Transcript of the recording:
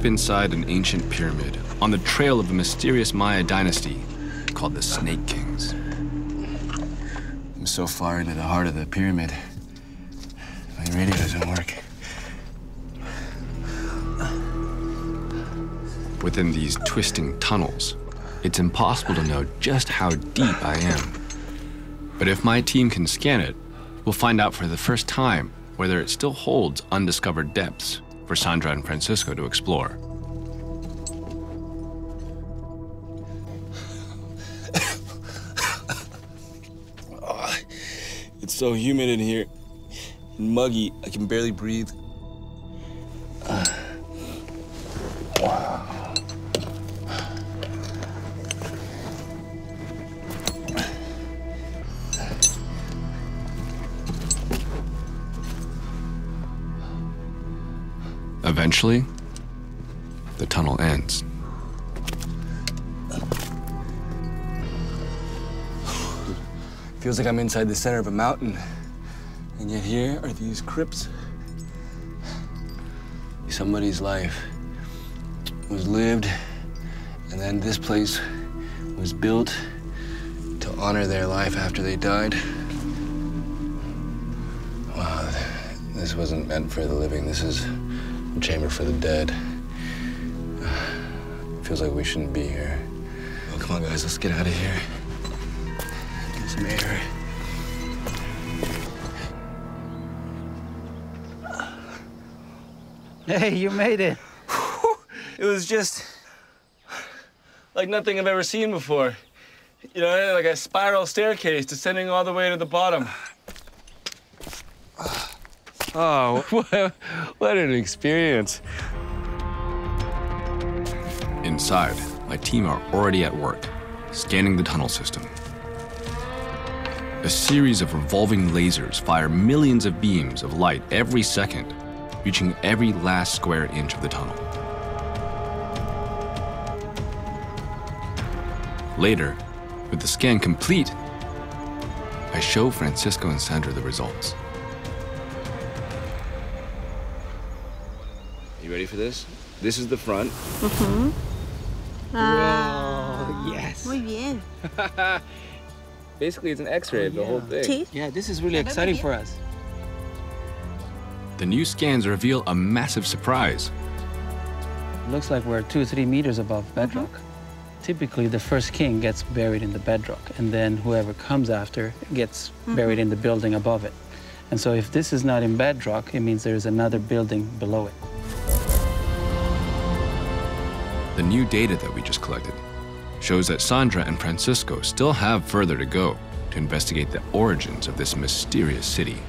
deep inside an ancient pyramid, on the trail of a mysterious Maya dynasty called the Snake Kings. I'm so far into the heart of the pyramid, my radio doesn't work. Within these twisting tunnels, it's impossible to know just how deep I am. But if my team can scan it, we'll find out for the first time whether it still holds undiscovered depths for Sandra and Francisco to explore. Oh, it's so humid in here, and muggy, I can barely breathe. Eventually, the tunnel ends. Feels like I'm inside the center of a mountain, and yet here are these crypts. Somebody's life was lived, and then this place was built to honor their life after they died. Wow, this wasn't meant for the living. This is a chamber for the dead. Feels like we shouldn't be here. Oh, come on, guys, let's get out of here. Get some air. Hey, you made it. It was just like nothing I've ever seen before. You know, like a spiral staircase descending all the way to the bottom. Oh, what an experience. Inside, my team are already at work, scanning the tunnel system. A series of revolving lasers fire millions of beams of light every second, reaching every last square inch of the tunnel. Later, with the scan complete, I show Francisco and Sandra the results. You ready for this? This is the front. Mm-hmm. Wow. Yes. Muy bien. Basically, it's an X-ray of the whole thing. See? Yeah, this is really exciting for us. The new scans reveal a massive surprise. It looks like we're 2 or 3 meters above bedrock. Mm-hmm. Typically, the first king gets buried in the bedrock, and then whoever comes after gets buried in the building above it. And so if this is not in bedrock, it means there is another building below it. The new data that we just collected shows that Sandra and Francisco still have further to go to investigate the origins of this mysterious city.